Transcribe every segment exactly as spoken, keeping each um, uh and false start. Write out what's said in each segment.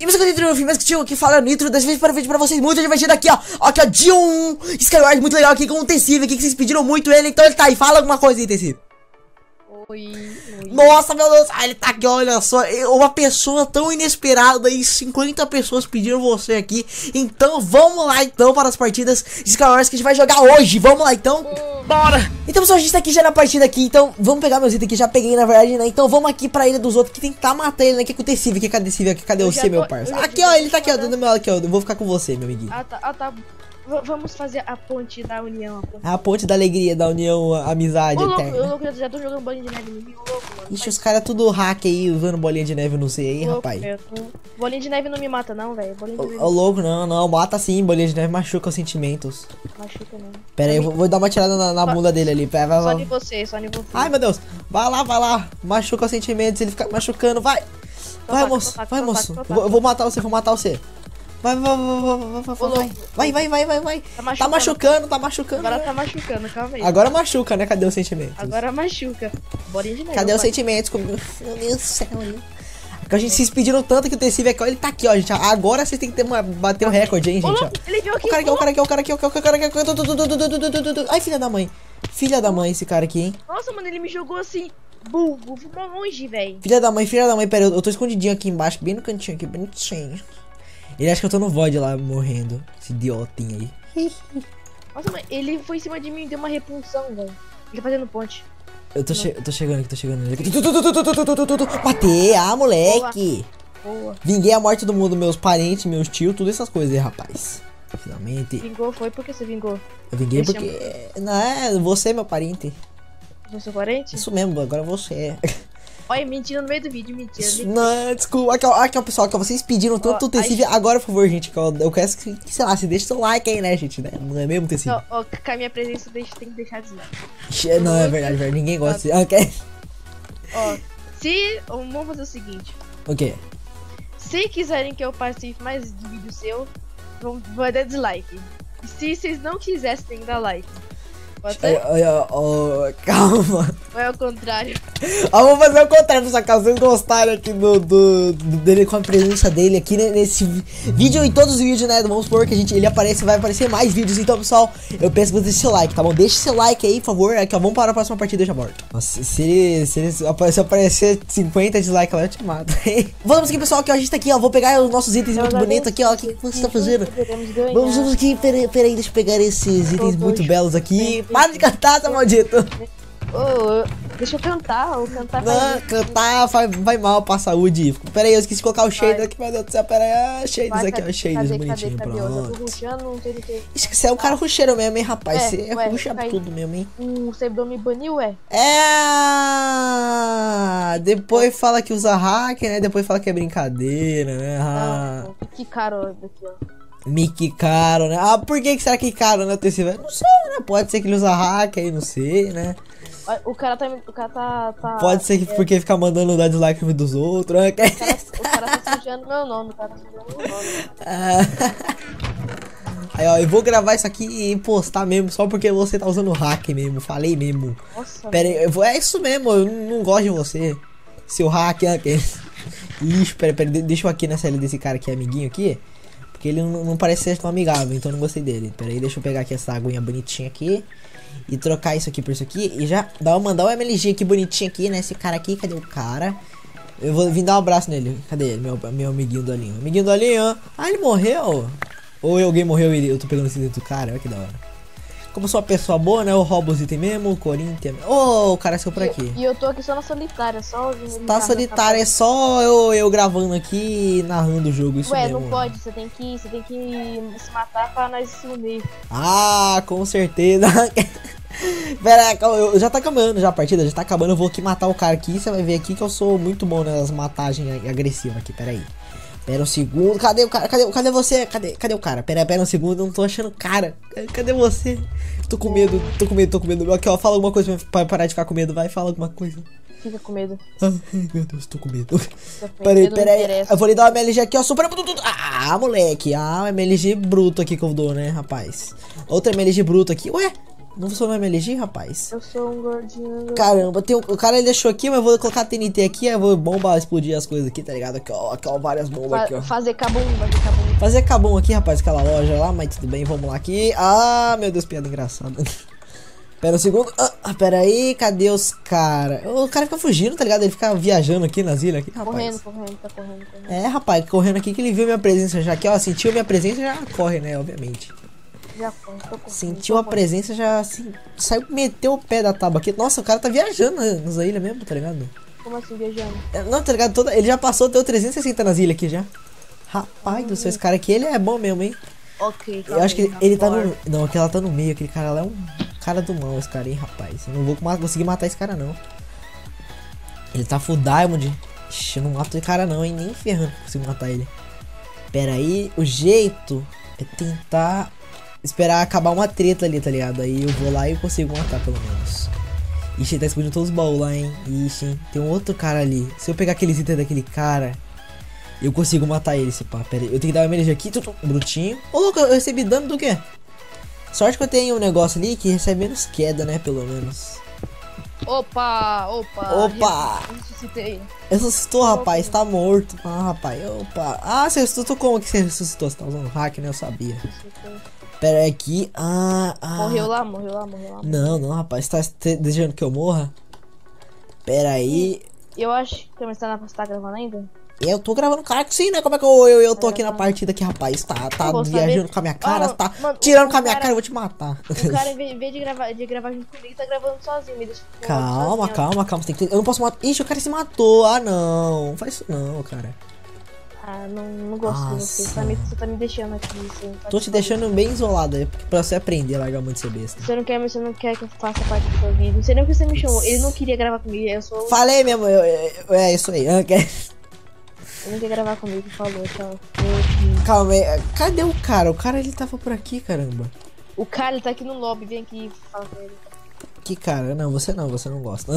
E você que eu entrei no filme, mas que tinha aqui fala Nitro, das vezes para o vídeo pra vocês, muito divertido aqui, ó. Aqui, ó, de um Skywars muito legal aqui com o Tesive aqui, que vocês pediram muito ele, então ele tá aí, fala alguma coisa aí, Tesive. Oi, oi. Nossa, meu Deus, ah, ele tá aqui, olha só, uma pessoa tão inesperada aí, cinquenta pessoas pediram você aqui, então vamos lá então para as partidas de Skywars que a gente vai jogar hoje, vamos lá então. Oh. Bora! Então pessoal, a gente tá aqui já na partida aqui, então vamos pegar meus itens aqui, já peguei na verdade, né, então vamos aqui pra ilha dos outros que tentar matar ele, né, que é com o Tesive aqui, cadê Tesive aqui, cadê você, meu parça? Aqui ó, ele tá aqui ó, dando meu aqui ó, eu vou ficar com você, meu amiguinho. Ah tá, ah tá. V vamos fazer a ponte da união. A ponte da alegria, da união, a amizade eterna. Eu louco, já tô jogando bolinha de neve no meu louco, mano. Ixi, os caras tudo hack aí, usando bolinha de neve, não sei aí, rapaz. Bolinha de neve não me mata não, velho. Ô louco, não, não, mata sim, bolinha de neve machuca os sentimentos. Machuca não. Pera aí, eu vou, vou dar uma tirada na, na bunda dele ali, vai, vai, vai. Só de você, só de você. Ai, meu Deus, vai lá, vai lá, machuca os sentimentos, ele fica machucando, vai. Vai, moço, vai, moço. Eu vou matar você, vou matar você. Vai, vai, vai, vai, vai, vai, vai, vai, vai. Tá machucando, tá machucando. Tá machucando agora, né? Tá machucando, calma aí. Agora machuca, né? Cadê os sentimentos? Agora machuca. Bora de novo. Cadê os sentimentos comigo? Meu Deus do céu, hein? A gente se pediram tanto que o Tesive aqui, ó, ele tá aqui, ó, gente. Agora vocês têm que ter uma, bater o recorde, hein, gente. Ó. Ele veio aqui, o cara aqui, o cara aqui, o cara aqui, o cara aqui, o cara. Ai, filha da mãe. Filha da mãe esse cara aqui, hein. Nossa, mano, ele me jogou assim. Bugo, vou pra longe, velho. Filha da mãe, filha da mãe, pera, eu tô escondidinho aqui embaixo, bem no cantinho aqui, bonitinho. Ele acha que eu tô no void lá, morrendo. Esse idiotinho aí. Nossa, mas ele foi em cima de mim e deu uma repulsão, velho. Ele tá fazendo ponte. Eu tô, che eu tô chegando aqui, tô chegando aqui. Bater, ah, moleque. Boa. Boa. Vinguei a morte do mundo, meus parentes, meus tios, tudo essas coisas aí, rapaz. Finalmente. Vingou, foi porque você vingou? Eu vinguei Deixa porque... Eu... Não, é você, meu parente. Você é parente? Isso mesmo, agora você é. Olha, mentira no meio do vídeo, mentira. mentira. Não, desculpa. Aqui, ó, aqui, ó, pessoal, que vocês pediram tanto o Tesive. Agora, por favor, gente, que eu, eu quero que, sei lá, se deixa seu like aí, né, gente, né? Não é mesmo, Tesive? Ó, ó, com a minha presença, deixa, tem que deixar de like. Não, é verdade, velho. Ninguém gosta de... Ok. Ó, se... Vamos fazer o seguinte. Ok. Se quiserem que eu participe mais de vídeo seu, vão, vai dar dislike. Se vocês não quisessem, tem que dar like. Olha, oh, calma. Ou é o contrário? Ah, vou fazer o contrário nessa casa. Vocês gostaram aqui do, do, do dele, com a presença dele aqui nesse vídeo e todos os vídeos, né? Vamos supor que a gente, ele aparece, vai aparecer mais vídeos. Então, pessoal, eu peço que você deixe seu like, tá bom? Deixe seu like aí, por favor. Aqui, ó, vamos para a próxima partida, eu já morto. Nossa, se ele, se ele se aparecer cinquenta dislikes lá, eu te mato. Vamos aqui, pessoal, que a gente tá aqui, ó. Vou pegar os nossos itens eu muito bonitos aqui, ó. O que você tá fazendo? Vamos, vamos aqui, peraí, peraí, deixa eu pegar esses itens muito belos aqui. Para de cantar, tá maldito. Oh, deixa eu cantar, ou cantar. Não, vai... cantar vai, vai mal pra saúde. Pera aí, eu esqueci de colocar o shaders aqui, meu Deus do céu. Pera aí, ah, shaders aqui, ó, shaders bonitinho, pronto. Você é um cara ruxeiro mesmo, hein, rapaz. Você é, ruxa tudo mesmo, hein. O servidor me baniu, é? É, depois fala que usa hack, né, depois fala que é brincadeira, né. Ah, que caro daqui, ó. Me quicaram, né? Ah, por que, que será que quicaram, né? Não sei, né? Pode ser que ele usa hack aí, não sei, né? O cara tá... O cara tá, tá pode ser que é, porque fica mandando dar dislike dos outros, né? O cara, o cara tá sujando meu nome, o cara tá sujando meu nome. Aí, ó, eu vou gravar isso aqui e postar mesmo, só porque você tá usando hack mesmo, falei mesmo. Nossa. Pera aí, eu vou, é isso mesmo, eu não gosto de você. Seu hack, né? Ixi, pera, pera, deixa eu aqui nessa L desse cara aqui, amiguinho aqui. Porque ele não, não parece ser tão amigável, então eu não gostei dele. Pera aí, deixa eu pegar aqui essa aguinha bonitinha aqui. E trocar isso aqui por isso aqui. E já dá uma, mandar o M L G aqui bonitinho aqui, né? Esse cara aqui, cadê o cara? Eu vou vir dar um abraço nele. Cadê ele? Meu, meu amiguinho do olhinho. Amiguinho do olhinho. Ah, ele morreu? Ou alguém morreu e eu tô pegando esse dentro do cara? Olha que da hora. Como sou uma pessoa boa, né? Eu roubo os itens mesmo, o Corinthians... Ô, oh, o cara saiu por aqui. E eu tô aqui só na solitária, só... Tá solitária, é só eu, eu gravando aqui e narrando o jogo, isso Ué, mesmo. Ué, não pode, você tem que você tem que se matar pra nós se unir. Ah, com certeza. Pera, eu, já tá acabando já a partida, já tá acabando, eu vou aqui matar o cara aqui, você vai ver aqui que eu sou muito bom nas matagens agressivas aqui, pera aí. Pera um segundo, cadê o cara? Cadê, cadê você? Cadê, cadê o cara? Pera, pera um segundo, eu não tô achando o cara. Cadê você? Tô com medo, tô com medo, tô com medo. Aqui, ó, fala alguma coisa pra parar de ficar com medo, vai, fala alguma coisa. Fica com medo. Ai, meu Deus, tô com medo. Peraí, peraí. Eu vou lhe dar uma M L G aqui, ó, super... Ah, moleque, ah, um M L G bruto aqui que eu dou, né, rapaz. Outra M L G bruto aqui, ué? Não, você vai me eleger, rapaz? Eu sou um gordinho. Caramba, tem um, o cara ele deixou aqui, mas eu vou colocar T N T aqui, aí eu vou bombar, explodir as coisas aqui, tá ligado? Aqui, ó, aqui, ó, várias bombas Fa aqui, ó. Fazer cabum, fazer cabum. Fazer cabum aqui, rapaz, aquela loja lá, mas tudo bem, vamos lá aqui. Ah, meu Deus, piada engraçada. Pera um segundo. Ah, pera aí, cadê os caras? O cara fica fugindo, tá ligado? Ele fica viajando aqui nas ilhas aqui, rapaz. Correndo, correndo, tá correndo, correndo. É, rapaz, correndo aqui que ele viu minha presença já aqui, ó, sentiu minha presença já corre, né, obviamente. Já foi, tô correndo, sentiu tô a presença já, assim, saiu, meteu o pé da tábua aqui. Nossa, o cara tá viajando nas ilhas mesmo, tá ligado? Como assim, viajando? Não, tá ligado? Toda... Ele já passou até o trezentos e sessenta nas ilhas aqui já. Rapaz hum. do céu, esse cara aqui, ele é bom mesmo, hein? Ok, tá. Eu acho que ele, ele tá no... Não, aquela tá no meio, aquele cara lá é um... Cara do mal esse cara, hein, rapaz. Eu não vou conseguir matar esse cara, não. Ele tá full diamond. Ixi, eu não mato esse cara, não, hein. Nem ferrando que consigo matar ele. Pera aí, o jeito é tentar esperar acabar uma treta ali, tá ligado? Aí eu vou lá e eu consigo matar, pelo menos. Ixi, ele tá explodindo todos os baús lá, hein. Ixi, hein? Tem um outro cara ali. Se eu pegar aqueles itens daquele cara, eu consigo matar ele, esse pá. Pera aí, eu tenho que dar uma energia aqui. Brutinho. Ô, louco, eu recebi dano do quê? Sorte que eu tenho um negócio ali que recebe menos queda, né, pelo menos. Opa, opa. Opa. Ressuscitei. Ressuscitou, rapaz, opa. Tá morto. Ah, rapaz, opa. Ah, você ressuscitou como que você ressuscitou? Você tá usando hack, né, eu sabia. Pera aí aqui, ah, ah. Morreu lá, morreu lá, morreu lá. Não, não, rapaz, você tá desejando que eu morra? Pera aí. Eu acho que você tá, você tá gravando ainda? Eu tô gravando, cara, que sim, né? Como é que eu, eu, eu tô aqui na partida aqui, rapaz? Tá, tá viajando com a minha cara, oh, tá mano, tirando com a minha cara, cara, eu vou te matar. O cara, em vez de gravar, de gravar junto comigo, tá gravando sozinho. Me deixa calma, sozinho, calma, calma. Você tem que... Eu não posso matar. Ixi, o cara se matou. Ah, não. Não faz isso, não, cara. Ah, não, não gosto de você. Você tá, me, você tá me deixando aqui. Assim, tá tô te deixando bem isolado aí, pra você aprender a largar muito seu besta. Você não quer, você não quer que eu faça parte do seu vídeo. Não sei nem o que você me chamou. Ele não queria gravar comigo. Eu sou. Falei mesmo, eu, eu, eu, é isso aí. Eu quero... Eu não quer gravar comigo, falou, tchau. Calma aí, cadê o cara? O cara ele tava por aqui, caramba. O cara ele tá aqui no lobby, vem aqui fala com ele. Que cara? Não, você não, você não gosta.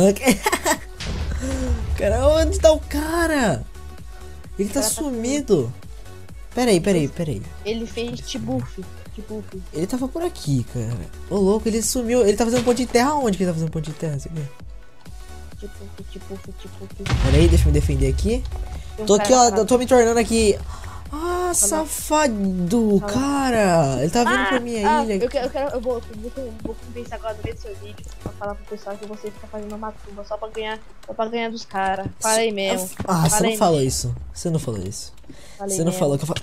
Cara, onde tá o cara? Ele o tá cara sumido. Tá peraí, peraí, peraí. Ele fez tibuff, tibuff. Ele tava por aqui, cara. Ô louco, ele sumiu. Ele tá fazendo um ponto de terra onde que ele tá fazendo um ponto de terra? Você vê? Tibuff, tibuff, tibuff. Peraí, deixa eu me defender aqui. Tô aqui, ó, eu tô me tornando aqui. Ah, safado, cara. Ele tá vindo pra minha ilha. Eu quero, eu quero, eu vou, eu vou compensar agora no meio do seu vídeo pra falar pro pessoal que você fica fazendo uma macumba só pra ganhar, só pra ganhar dos caras. Fala aí mesmo. Ah, você não falou isso. Você não falou isso. Você não falou que eu falo.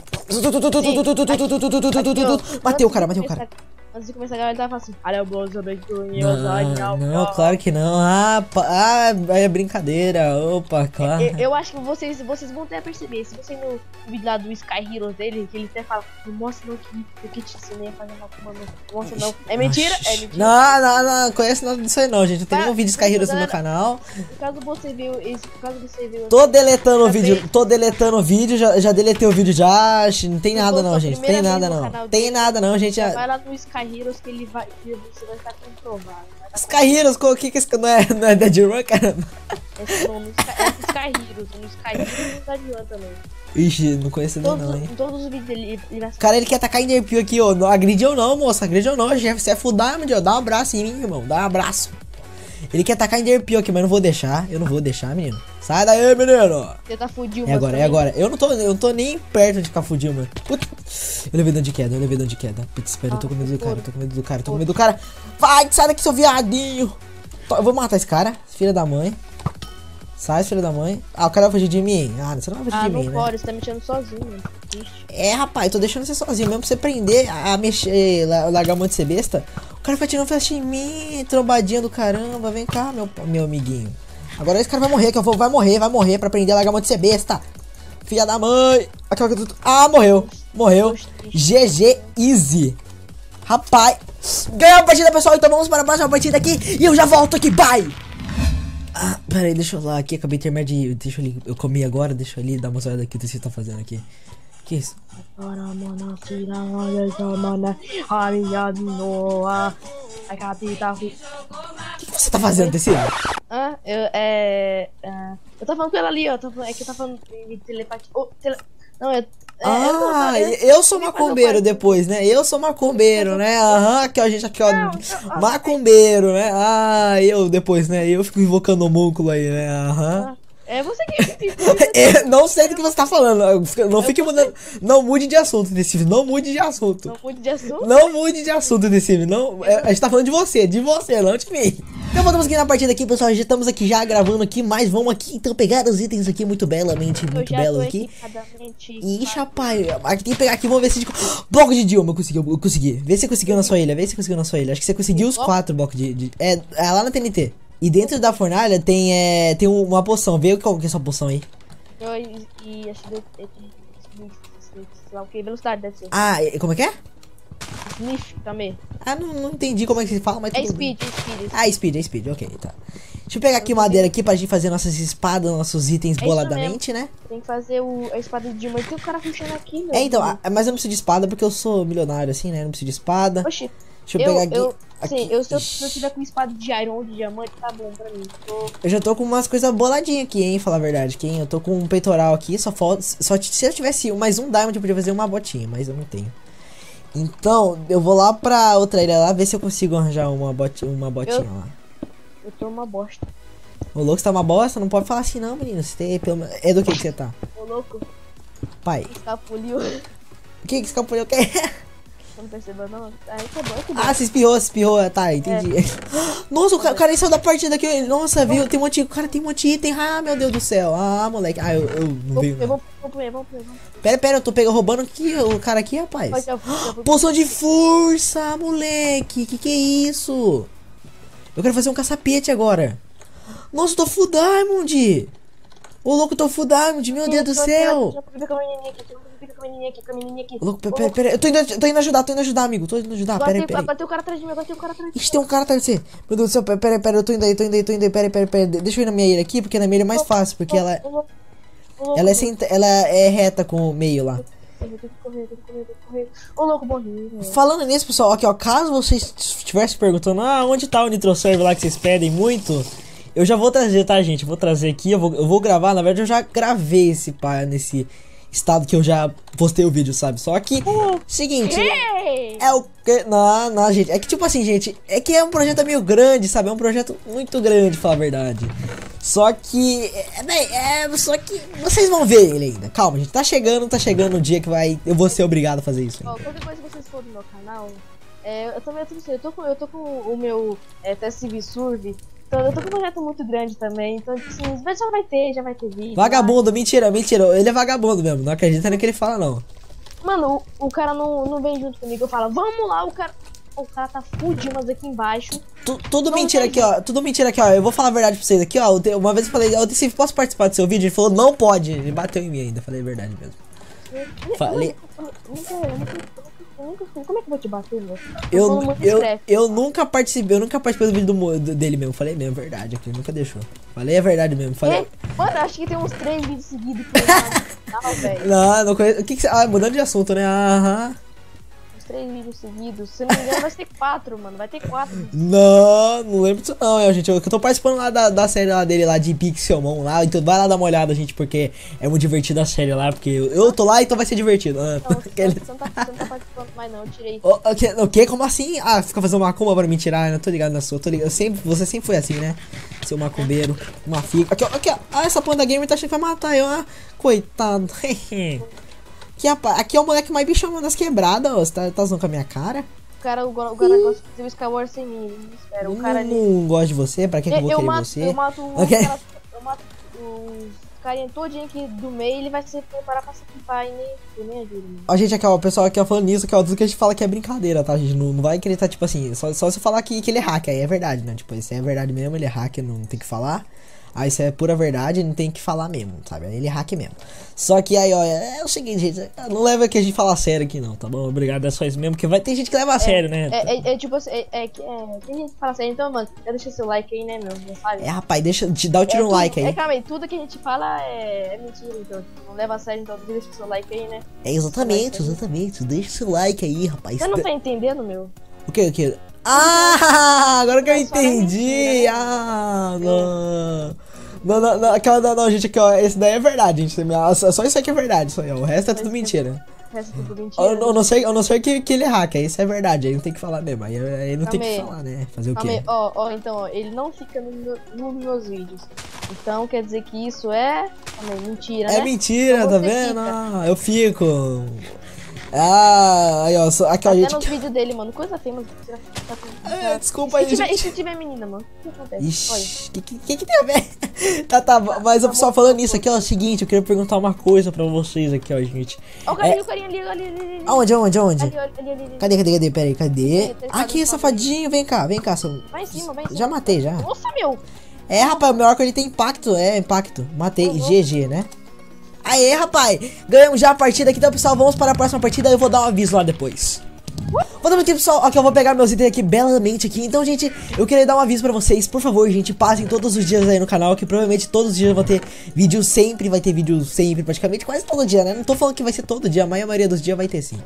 Matei o cara, matei o cara. Antes de começar a galera, ele tava assim, olha o bloco sobre o não, claro que não. Ah, ah, é brincadeira. Opa, claro. Eu, eu acho que vocês, vocês vão até perceber. Se você no vídeo lá do Sky Heroes dele, que ele até fala, mostra não que eu que te ensinei a fazer uma macumba. Mostra não. É mentira? É mentira. Não, não, não. Conhece nada disso aí não, gente. Eu tenho tá, um vídeo de Sky Heroes galera, no meu canal. Caso você viu isso, caso você viu. Tô deletando o vídeo, tô deletando o vídeo, já, já deletei o vídeo já. Não tem nada não, gente. Tem nada não. Tem nada não, gente. Vai lá no Sky Heroes que ele vai, que você vai estar comprovado. Vai estar Sky Heroes, o que que esse não é, não é Dead Run, caramba? Esse nome é Sky Heroes, um Sky Heroes e um Dead Run também. Ixi, não conheço ele não, hein? Em todos os vídeos dele, ele vai... Cara, ele quer atacar Enderpeel aqui, ó, não agride ou não, moça, agride ou não, você é full diamond, ó, dá um abraço em mim, irmão, dá um abraço. Ele quer atacar Enderpeel aqui, mas eu não vou deixar, eu não vou deixar, menino. Sai daí, menino! Você tá fudido, mano. É agora, é agora. Eu não tô, eu não tô nem perto de ficar fudido, mano. Puta. Eu levei dano de queda, eu levei dano de queda. Putz, espera, ah, eu tô com medo do cara, eu tô com medo do cara, eu tô com medo do cara. Vai, sai daqui, seu viadinho! Eu vou matar esse cara, filha da mãe. Sai, filha da mãe. Ah, o cara vai fugir de mim? Ah, você não vai fugir ah, de mim, pode, né? Ah, não pode, você tá me tirando sozinho, mano. É, rapaz, eu tô deixando você sozinho mesmo pra você prender a mexer, largar um monte de ser besta. O cara vai tirando flecha em mim, trombadinha do caramba. Vem cá, meu, meu amiguinho. Agora esse cara vai morrer, que eu vou, vai morrer, vai morrer pra aprender a largar mão de ser besta. Filha da mãe. Ah, morreu, morreu. G G, easy. Rapaz, ganhou a partida, pessoal. Então vamos para a próxima partida aqui e eu já volto aqui, bye. Ah, pera aí, deixa eu lá aqui, acabei de terminar de... Deixa eu ali, eu comi agora, deixa eu ali dar uma olhada aqui do que você tá fazendo aqui. Que isso? O que você tá fazendo, Tecido? Ah, eu, é, é... Eu tô falando com ela ali, ó. Tô, é que eu tô falando de telepatia... Oh, tele... Não, eu... É, ah, eu, não, Ah, eu sou macumbeiro depois, né? Eu sou macumbeiro, né? Aham, aqui ó, gente, aqui ó, macumbeiro, né? Ah, eu depois, né? Eu fico invocando homúnculo aí, né? Aham. É você que... é, não sei do que você tá falando. Não fique mudando. Não mude de assunto, Tesive. Não mude de assunto. Não mude de assunto? Não mude de assunto, Tesive. Não... A gente tá falando de você, de você, não de mim. Então voltamos aqui na partida aqui, pessoal. Já estamos aqui já gravando aqui, mas vamos aqui então pegar os itens aqui muito belamente, muito belo aqui. E rapaz, aqui tem que pegar aqui, vamos ver se... Bloco de Dilma, eu consegui, eu consegui. Vê se você conseguiu na sua ilha, vê se você conseguiu na sua ilha. Acho que você conseguiu os quatro blocos de... de... É, é lá na T N T. E dentro da fornalha tem, é, tem uma poção. Vê qual que é essa poção aí. E acho que velocidade deve ser. Ah, como é que é? Sniff também. Ah, não, não entendi como é que se fala, mas... É speed, speed. Ah, speed, é speed, ok, tá. Deixa eu pegar aqui madeira aqui pra gente fazer nossas espadas, nossos itens é boladamente, né? Tem que fazer o, a espada de Dilma que o cara funciona aqui, né? É, então, a, mas eu não preciso de espada porque eu sou milionário, assim, né? Eu não preciso de espada. Oxi. Deixa eu, eu pegar aqui. Eu, aqui. Sim, eu, se eu, se eu tiver com espada de iron ou de diamante, tá bom pra mim. Tô... Eu já tô com umas coisas boladinhas aqui, hein, falar a verdade. Quem? Eu tô com um peitoral aqui, só falta... Só se eu tivesse mais um diamond, eu podia fazer uma botinha, mas eu não tenho. Então, eu vou lá pra outra ilha lá, ver se eu consigo arranjar uma, bot, uma botinha eu, lá. Eu tô uma bosta. Ô louco, você tá uma bosta? Não pode falar assim não, menino. Você tem, pelo... É do que que você tá? Ô louco. Pai. Escapuliu. O que que escapuliu? O que é? Não percebeu não? Ah, tá bom, tá bom. Ah, se espirrou, se espirrou. Tá, entendi. É. Nossa, o cara, o cara saiu da partida aqui. Nossa, viu? Tem um monte, o cara tem um monte de item. Ah, meu Deus do céu. Ah, moleque. Ah, eu, eu não vi. Eu vou comer, vamos comer. Pera, pera, eu tô pegando, roubando aqui, o cara aqui, rapaz. Vai, já vou, já vou. Poção de força, moleque. Que que é isso? Eu quero fazer um caçapete agora. Nossa, eu tô full diamond. Ô, louco, eu tô full diamond. Meu Deus do céu. Louco, pera, pera, eu tô indo, tô indo ajudar, tô indo ajudar, amigo. Tô indo ajudar, pera aí, pera aí. Bateu o cara atrás de mim, bateu o cara atrás de mim. Ixi, tem um cara atrás de você. Meu Deus do céu, pera aí, pera aí, eu tô indo aí, tô indo aí, tô indo aí, pera aí, pera aí. Deixa eu ir na minha ilha aqui, porque na minha ilha é mais fácil, porque ela... Ela é, sem, ela é reta com o meio lá. Eu tenho que correr, eu tenho que correr, eu tenho que correr. Ô, louco, morri. Falando nisso, pessoal, aqui, ó, caso vocês estivessem perguntando, ah, onde tá o NitroServe lá que vocês pedem muito... Eu já vou trazer, tá, gente? Eu vou trazer aqui, eu vou, eu vou gravar, na verdade eu já gravei esse pá nesse... estado que eu já postei o vídeo, sabe? Só que, uh, seguinte, hey! É o que... Não, não, gente, é que tipo assim, gente, é que é um projeto meio grande, sabe? É um projeto muito grande, falar a verdade. Só que, é, é, só que vocês vão ver ele ainda. Calma, gente, tá chegando, tá chegando o dia que vai... Eu vou ser obrigado a fazer isso. Ó, qualquer coisa que vocês forem no meu canal, é, eu também, eu tô, eu tô, com, eu tô com o meu é, TesiveSurve. Então, eu tô com um projeto muito grande também, então assim, já vai ter, já vai ter vídeo. Vagabundo, vai. mentira, mentira, ele é vagabundo mesmo, não acredita no que ele fala não. Mano, o, o cara não, não vem junto comigo, eu falo, vamos lá, o cara... O cara tá fudido, mas aqui embaixo... Tu, tudo mentira aqui, ó, tudo mentira aqui, ó, eu vou falar a verdade pra vocês aqui, ó, uma vez eu falei, ô, Tesive, posso participar do seu vídeo? Ele falou, não pode, ele bateu em mim ainda, falei a verdade mesmo. Eu, falei... Como é que eu vou te bater, meu? Eu, eu, eu, eu nunca participei, eu nunca participei do vídeo do, do, dele mesmo. Falei mesmo, verdade, aqui nunca deixou. Falei a verdade mesmo, falei. É, mano, acho que tem uns três vídeos seguidos que eu não, velho. Não, não conheço. O que que você... Ah, mudando de assunto, né? Aham. Uns três vídeos seguidos. Se não me engano, vai ter quatro, mano. Vai ter quatro. Não, não lembro disso não, é, gente. Eu, eu tô participando lá da, da série lá dele, lá de Pixelmon lá. Então vai lá dar uma olhada, gente, porque é muito divertida a série lá, porque eu, eu tô lá, então vai ser divertido. Ah, não, você, ele... você não tá, você não tá participando mais não, eu tirei. O oh, okay, okay, como assim? Ah, fica fazendo macumba pra me tirar, né? Tô ligado na sua, tô ligado. Eu sempre, você sempre foi assim, né? Seu macumbeiro, uma fica. Aqui, ó, aqui, ó. Ah, essa ponta da gamer tá achando que vai matar eu, ah. Coitado. Aqui, aqui é o moleque mais bichão das quebradas, ó. Você tá, tá zoando com a minha cara? O cara, o, o cara gosta de fazer o Skywars sem mim. Espera, o cara ali. Não gosta de você? Pra que eu, que eu vou eu querer mato, você? Eu mato o okay. cara, eu mato os carinha todinho aqui do meio, ele vai se preparar pra se equipar e nem, nem ajuda. Ó, gente, aqui, ó, o pessoal aqui, ó, falando nisso, aqui, ó, tudo que a gente fala que é brincadeira, tá? A gente não, não vai acreditar, tipo assim, só, só se falar que, que ele é hacker, aí é verdade, né? Tipo, isso é verdade mesmo, ele é hacker, não tem que falar. Aí isso é pura verdade, não tem que falar mesmo, sabe? Ele é hack mesmo. Só que aí, ó, é o seguinte, gente, não leva que a gente fala sério aqui não, tá bom? Obrigado, é só isso mesmo, porque vai ter gente que leva a sério, é, né? É, é, é tipo assim, é, é, é, tem gente que fala sério, então, mano, já deixa seu like aí, né, meu? Não sabe? É, rapaz, deixa, te dá o tiro é, no like aí. É, calma aí, tudo que a gente fala é, é mentira, então, não leva a sério, então deixa seu like aí, né? É, exatamente, exatamente, deixa seu like aí, rapaz. Você não tá entendendo, meu? O que, o que? Ah, agora que eu entendi. Ah, não. Não, não, não, não, não, gente, aqui, ó, esse daí é verdade, gente. Só isso aqui é verdade, só, ó, o resto é tudo mentira. Parece tudo mentira. Eu, eu não sei, eu não sei que, que ele é hacker, isso é verdade, aí não tem que falar mesmo, aí, aí não Calma tem aí. que falar, né? Fazer Calma o quê? Ó, ó, oh, oh, então, ó, ele não fica nos meu, no meus vídeos. Então quer dizer que isso é... Aí, mentira, É né? mentira, então, tá vendo? Não, eu fico... Ah, aí ó, só, aqui ó, Até gente... Até no vídeo dele, mano, coisa feia, mas... É, desculpa aí, gente. E se tiver menina, mano? O que acontece? Ixi, que, que que tem a ver? Tá, tá, mas eu só falando isso aqui, ó, é o seguinte, eu queria perguntar uma coisa pra vocês aqui, ó, gente. Ó, o carinha, o carinha ali, ali, ali. Aonde, aonde, aonde? Ali, ali, ali. Cadê, cadê, cadê? Pera aí, cadê? Aqui, safadinho, vem cá, vem cá. Vai em cima, vai em cima. Já matei, já. Nossa, meu. É, rapaz, o meu arco ele tem impacto, é, impacto. Matei, G G, né? Aê, rapaz, ganhamos já a partida aqui, então pessoal, vamos para a próxima partida, eu vou dar um aviso lá depois. Voltando aqui, pessoal, aqui eu vou pegar meus itens aqui belamente aqui. Então, gente, eu queria dar um aviso pra vocês. Por favor, gente, passem todos os dias aí no canal, que provavelmente todos os dias eu vou ter vídeo sempre. Vai ter vídeo sempre, praticamente, quase todo dia, né? Não tô falando que vai ser todo dia, mas a maioria dos dias vai ter sim.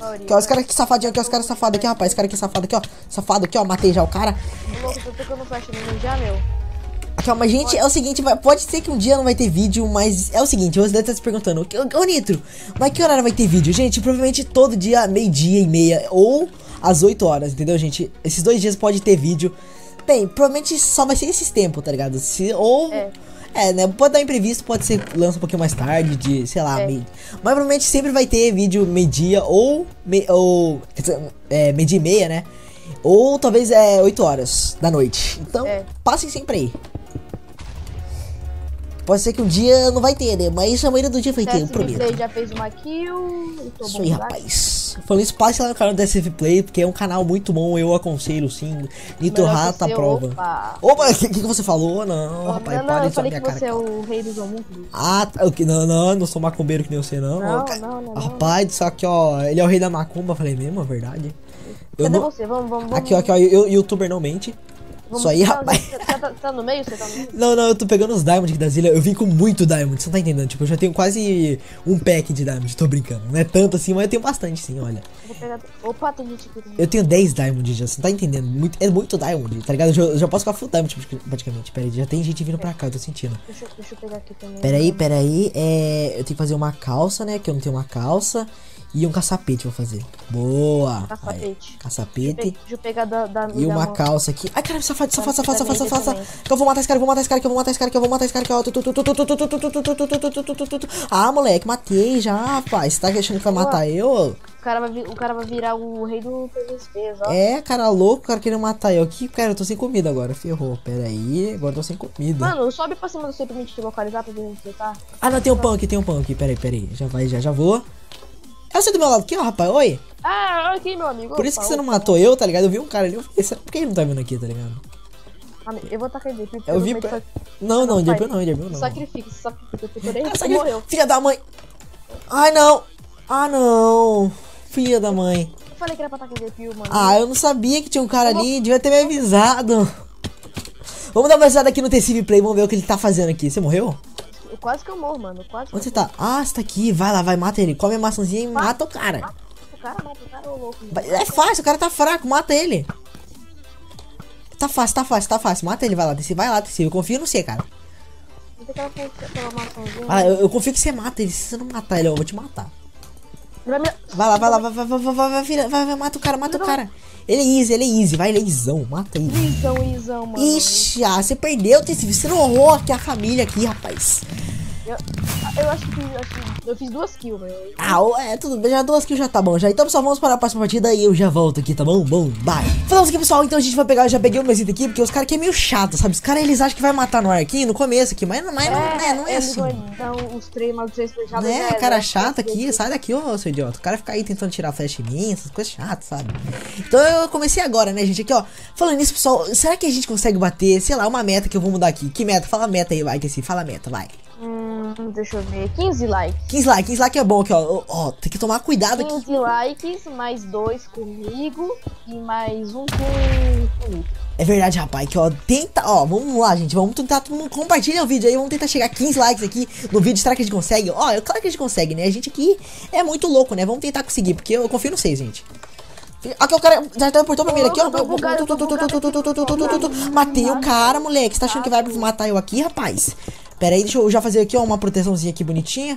Aqui, ó, os caras aqui safadinho aqui, ó, os caras safados aqui, rapaz. Esse cara aqui safado aqui, ó, safado aqui, ó, matei já o cara. Louco, tô tocando flash nele já, meu. Calma, gente, é o seguinte, vai, pode ser que um dia não vai ter vídeo, mas é o seguinte, você deve estar se perguntando, ô Nitro, mas que horário vai ter vídeo? Gente, provavelmente todo dia, meio-dia e meia, ou às oito horas, entendeu, gente? Esses dois dias pode ter vídeo. Tem, provavelmente só vai ser esses tempos, tá ligado? Se, ou... É. É, né? Pode dar imprevisto, pode ser lança um pouquinho mais tarde, de, sei lá, é. meio... Mas provavelmente sempre vai ter vídeo meio-dia ou... Me, ou é, meio-dia e meia, né? Ou talvez é oito horas da noite. Então, é. passem sempre aí. Pode ser que um dia não vai ter, né? Mas a maioria do dia vai ter, eu prometo. TesivePlay já fez uma kill. Eu tô isso aí, rapaz. Falando isso, passe lá no canal do TesivePlay, porque é um canal muito bom, eu aconselho sim. Nitro Rata prova. Opa, opa, o que, que você falou? Não, oh, rapaz, não, não, para de falar minha cara. Você é o rei dos homúnculos. Ah, tá, okay, não, não, não sou macumbeiro que nem você, não. Não, ó, não, não. Rapaz, não. Só que ó, ele é o rei da macumba, falei mesmo, é verdade. Eu Cadê não... você? Vamos, vamos, vamos. Aqui, ó, aqui, ó, eu, youtuber não mente. Isso aí, rapaz. Você tá, tá no meio? Você tá no meio? Não, não, eu tô pegando os diamonds aqui das ilhas. Eu vim com muito diamond, você não tá entendendo. Tipo, eu já tenho quase um pack de diamond, tô brincando. Não é tanto assim, mas eu tenho bastante sim, olha. Eu vou pegar... Opa, tem gente aqui. Eu tenho dez diamonds já, você não tá entendendo. Muito... É muito diamond, tá ligado? Eu já, eu já posso ficar full diamond praticamente. Pera aí, já tem gente vindo pra cá, eu tô sentindo. Deixa, deixa eu pegar aqui também. Pera aí, pera aí. É... Eu tenho que fazer uma calça, né? Que eu não tenho uma calça. E um caçapete vou fazer. Boa! Caçapete. Aí, caçapete. Deixa eu, pe deixa eu pegar da, da E uma mão. calça aqui. Ai, caramba, safado, safado, safado, safado, safado, safado. Eu vou matar esse cara, eu vou matar esse cara, eu vou matar esse cara, eu vou matar esse cara. Ah, moleque, matei já, rapaz. Você tá achando que vai matar eu? O cara vai, o cara vai virar o rei do P V P, ó. É, cara louco, o cara querendo matar eu aqui. Cara, eu tô sem comida agora, ferrou. Pera aí, agora eu tô sem comida. Mano, sobe pra cima do seu pra me te localizar pra ver onde você tá. Ah, não, tem um pão aqui, tem um pão aqui. Pera aí, pera aí. Já vai, já, já vou. É você do meu lado aqui, ó, rapaz, oi. Ah, olha aqui, meu amigo. Por isso que você não matou eu, tá ligado? Eu vi um cara ali, eu falei, por que ele não tá vindo aqui, tá ligado? Eu vou tacar ele, eu vi. Não, não, Derpeu não, Derpeu não. Sacrifica, sacrifica, porque ele morreu. Filha da mãe. Ai, não. Ah, não. Filha da mãe. Eu falei que era pra tacar Derpeu, mano. Ah, eu não sabia que tinha um cara ali, devia ter me avisado. Vamos dar uma olhada aqui no TesivePlay, vamos ver o que ele tá fazendo aqui. Você morreu? Quase que eu morro, mano. Quase que Onde eu você morro. tá? Ah, você tá aqui. Vai lá, vai, mata ele. Come a maçãzinha e mata, mata o cara. Mata o cara, mata o cara, ô louco. Vai, é fácil, o cara tá fraco. Mata ele. Tá fácil, tá fácil, tá fácil. Mata ele, vai lá, Teci. Vai lá, Teci. Eu confio no você, cara. Ah, eu, eu confio que você mata ele. Se você não matar ele, eu vou te matar. Vai, me... vai lá, vai lá, vai, vai, vai, vai, vai, vai, vai, vai, mata o cara, mata não, o cara. Ele é easy, ele é easy, vai, ele é easão, mata ele. Easão, easão, mano. Ixi, ah, você perdeu, Tecive, você não honrou aqui a família aqui, rapaz. Eu, eu acho que eu, acho, eu fiz duas kills, velho. Ah, é, tudo bem, já duas kills já tá bom já. Então, pessoal, vamos para a próxima partida e eu já volto aqui, tá bom? Bom, bye. Falamos aqui, pessoal, então a gente vai pegar, eu já peguei o meu item aqui, porque os caras aqui é meio chato, sabe? Os caras, eles acham que vai matar no ar aqui, no começo aqui, mas, mas é, não, né, não é assim. Então, os três, mas os três fechados, né, né, cara chato aqui, sai daqui, ô, seu idiota. O cara fica aí tentando tirar flash em mim, essas coisas chatas, sabe? Então, eu comecei agora, né, gente, aqui, ó. Falando nisso, pessoal, será que a gente consegue bater, sei lá, uma meta que eu vou mudar aqui? Que meta? Fala a meta aí, vai, que assim, fala a meta, vai. Deixa eu ver, quinze likes. quinze likes, quinze likes é bom aqui, ó. Ó, tem que tomar cuidado aqui. quinze likes, mais dois comigo e mais um comigo. É verdade, rapaz, que ó, tenta, ó, vamos lá, gente, vamos tentar, todo mundo compartilha o vídeo aí, vamos tentar chegar a quinze likes aqui no vídeo, será que a gente consegue? Ó, é claro que a gente consegue, né, a gente aqui é muito louco, né, vamos tentar conseguir, porque eu confio no vocês, gente. Aqui o cara já teleportou primeiro aqui, ó. Matei o cara, moleque, você tá achando que vai matar eu aqui, rapaz? Pera aí, deixa eu já fazer aqui, ó, uma proteçãozinha aqui bonitinha.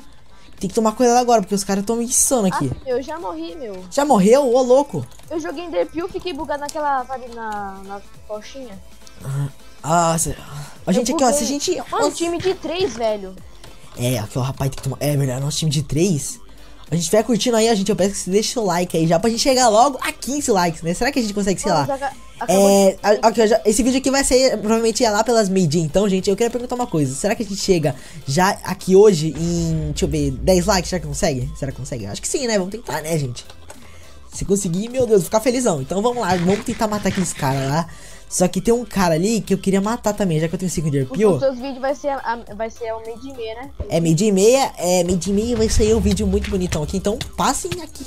Tem que tomar cuidado agora, porque os caras estão me insano aqui. Ah, eu já morri, meu. Já morreu? Ô, louco. Eu joguei em Enderpeel e fiquei bugado naquela, sabe, na, na coxinha. Ah, cê... a gente eu aqui, buguei. Ó, se a gente... Mano, nossa... time de três, velho. É, aqui, ó, rapaz, tem que tomar... É, melhor, nosso time de três... A gente vai curtindo aí, a gente, eu peço que você deixe seu like aí já pra gente chegar logo a quinze likes, né? Será que a gente consegue, sei lá? É, a, okay, já, esse vídeo aqui vai sair, provavelmente ia lá pelas meio-dia, então, gente, eu queria perguntar uma coisa. Será que a gente chega já aqui hoje em, deixa eu ver, dez likes? Será que consegue? Será que consegue? Acho que sim, né? Vamos tentar, né, gente? Se conseguir, meu Deus, vou ficar felizão. Então vamos lá, vamos tentar matar aqueles caras lá. Só que tem um cara ali que eu queria matar também, já que eu tenho cinco Enderpeel. Os seus vídeos vai ser, a, vai ser ao meio de meia, né? É meio de meia, é meio de meia vai sair um vídeo muito bonitão aqui, então passem aqui.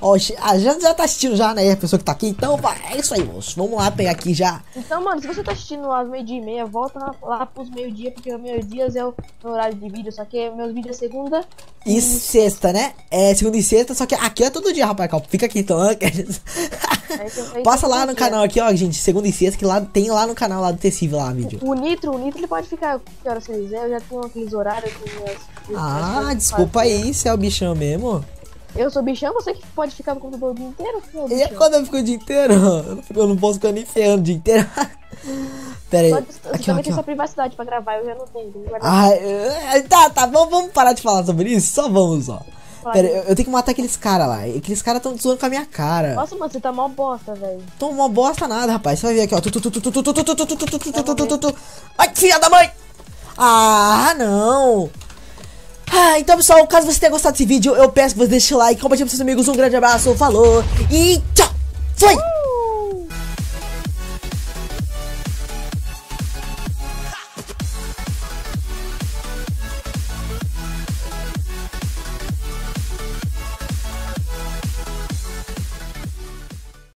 Ó, a Jana já tá assistindo já, né? A pessoa que tá aqui, então vai, é isso aí, moço. Vamos lá pegar aqui já. Então, mano, se você tá assistindo às meio de meia, volta lá, lá pros meio-dia, porque os meio-dias é o meu horário de vídeo, só que meus vídeos é segunda e... e sexta, né? É segunda e sexta, só que aqui é todo dia, rapaz, calma. Fica aqui então, né? Passa lá no canal aqui, ó, gente, segunda e sexta. Que lá tem lá no canal lá do Tesive lá, vídeo. O Nitro, o Nitro ele pode ficar que hora você quiser, eu já tenho aqueles horários que eu, ah, eu desculpa aí, você é o bichão mesmo? Eu sou bichão, você que pode ficar no computador o dia inteiro? Ele acorda e fica o dia inteiro? Eu não posso ficar nem ferrando o dia inteiro. Pera aí. Pode, você aqui, também tem sua privacidade pra gravar, eu já não tenho. Não ah, tá, tá, vamos, vamos parar de falar sobre isso? Só vamos, ó. Pera, eu, eu tenho que matar aqueles caras lá. Aqueles caras tão zoando com a minha cara. Nossa, mano, você tá mó bosta, velho. Tô mó bosta nada, rapaz. Você vai ver aqui, ó. Ai, filha da mãe! Ah, não! Ah, então, pessoal, caso você tenha gostado desse vídeo, eu peço que você deixe o like, compartilhe com seus amigos. Um grande abraço, falou e tchau! Foi!